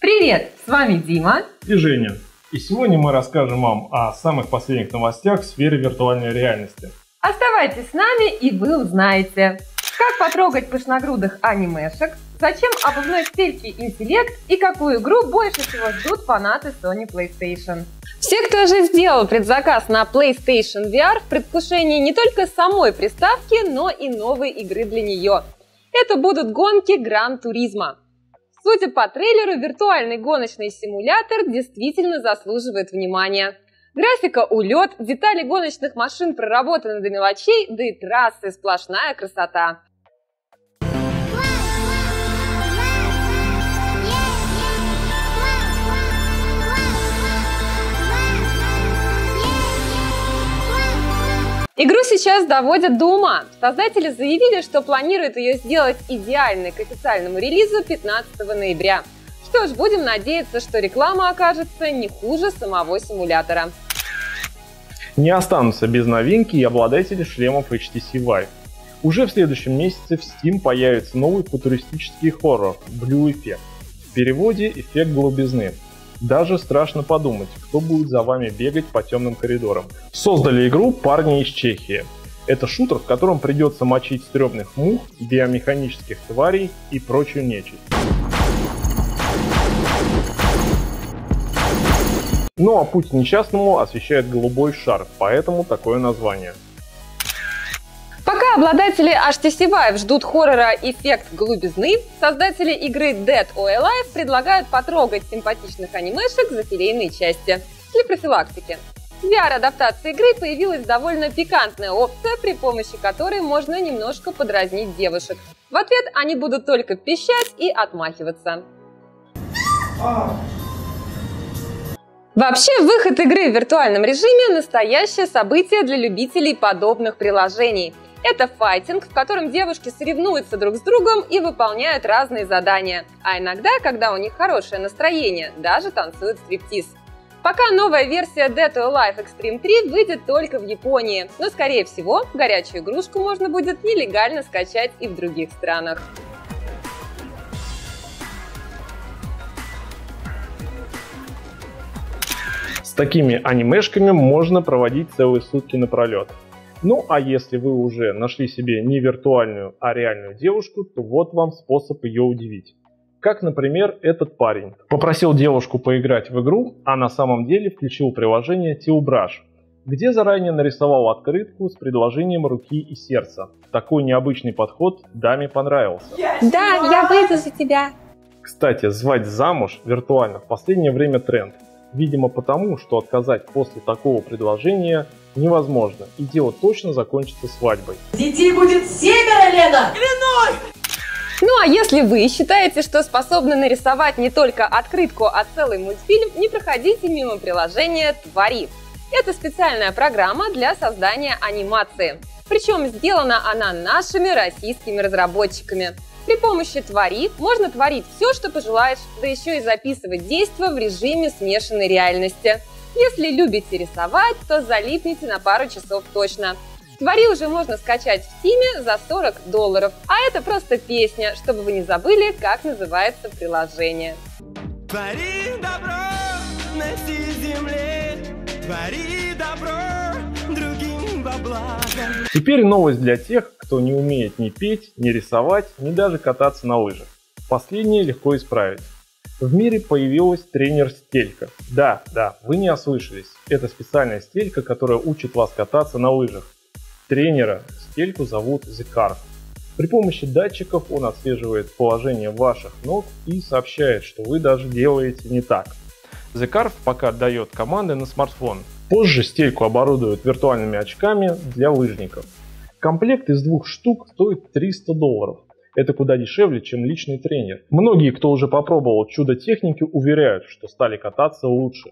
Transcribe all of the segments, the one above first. Привет! С вами Дима и Женя. И сегодня мы расскажем вам о самых последних новостях в сфере виртуальной реальности. Оставайтесь с нами, и вы узнаете, как потрогать пышногрудых анимешек, зачем обувной стельке интеллект и какую игру больше всего ждут фанаты Sony PlayStation. Все, кто уже сделал предзаказ на PlayStation VR, в предвкушении не только самой приставки, но и новой игры для нее. Это будут гонки Gran Turismo. Судя по трейлеру, виртуальный гоночный симулятор действительно заслуживает внимания. Графика улет, детали гоночных машин проработаны до мелочей, да и трассы сплошная красота. Игру сейчас доводят до ума. Создатели заявили, что планируют ее сделать идеальной к официальному релизу 15 ноября. Что ж, будем надеяться, что реклама окажется не хуже самого симулятора. Не останутся без новинки и обладатели шлемов HTC Vive. Уже в следующем месяце в Steam появится новый футуристический хоррор Blue Effect. В переводе «Эффект голубизны». Даже страшно подумать, кто будет за вами бегать по темным коридорам. Создали игру парни из Чехии. Это шутер, в котором придется мочить стрёмных мух, биомеханических тварей и прочую нечисть. Ну а путь несчастному освещает голубой шар, поэтому такое название. Пока обладатели HTC Vive ждут хоррора «Эффект голубизны», создатели игры Dead or Alive предлагают потрогать симпатичных анимешек за филейные части для профилактики. В VR-адаптации игры появилась довольно пикантная опция, при помощи которой можно немножко подразнить девушек. В ответ они будут только пищать и отмахиваться. Вообще, выход игры в виртуальном режиме – настоящее событие для любителей подобных приложений. Это файтинг, в котором девушки соревнуются друг с другом и выполняют разные задания. А иногда, когда у них хорошее настроение, даже танцуют стриптиз. Пока новая версия Dead or Alive Extreme 3 выйдет только в Японии, но, скорее всего, горячую игрушку можно будет нелегально скачать и в других странах. С такими анимешками можно проводить целые сутки напролет. Ну а если вы уже нашли себе не виртуальную, а реальную девушку, то вот вам способ ее удивить. Как, например, этот парень. Попросил девушку поиграть в игру, а на самом деле включил приложение Tiltbrush, где заранее нарисовал открытку с предложением руки и сердца. Такой необычный подход даме понравился. Да, я выйду за тебя. Кстати, звать замуж виртуально в последнее время тренд. Видимо, потому, что отказать после такого предложения невозможно, и дело точно закончится свадьбой. Детей будет 7, Лена! Клянусь! Ну а если вы считаете, что способны нарисовать не только открытку, а целый мультфильм, не проходите мимо приложения «Творит». Это специальная программа для создания анимации. Причем сделана она нашими российскими разработчиками. При помощи «Твори» можно творить все, что пожелаешь, да еще и записывать действия в режиме смешанной реальности. Если любите рисовать, то залипните на пару часов точно. «Твори» уже можно скачать в Steam за $40, а это просто песня, чтобы вы не забыли, как называется приложение. Твори добро на всей земле, твори добро другим во благо. Теперь новость для тех, кто не умеет ни петь, ни рисовать, ни даже кататься на лыжах. Последнее легко исправить. В мире появилась тренер-стелька. Да, вы не ослышались. Это специальная стелька, которая учит вас кататься на лыжах. Тренера стельку зовут The Carv. При помощи датчиков он отслеживает положение ваших ног и сообщает, что вы даже делаете не так. The Carv пока дает команды на смартфон. Позже стельку оборудуют виртуальными очками для лыжников. Комплект из 2 штук стоит $300. Это куда дешевле, чем личный тренер. Многие, кто уже попробовал чудо техники, уверяют, что стали кататься лучше.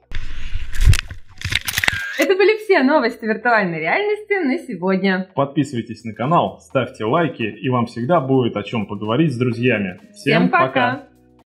Это были все новости виртуальной реальности на сегодня. Подписывайтесь на канал, ставьте лайки, и вам всегда будет о чем поговорить с друзьями. Всем пока!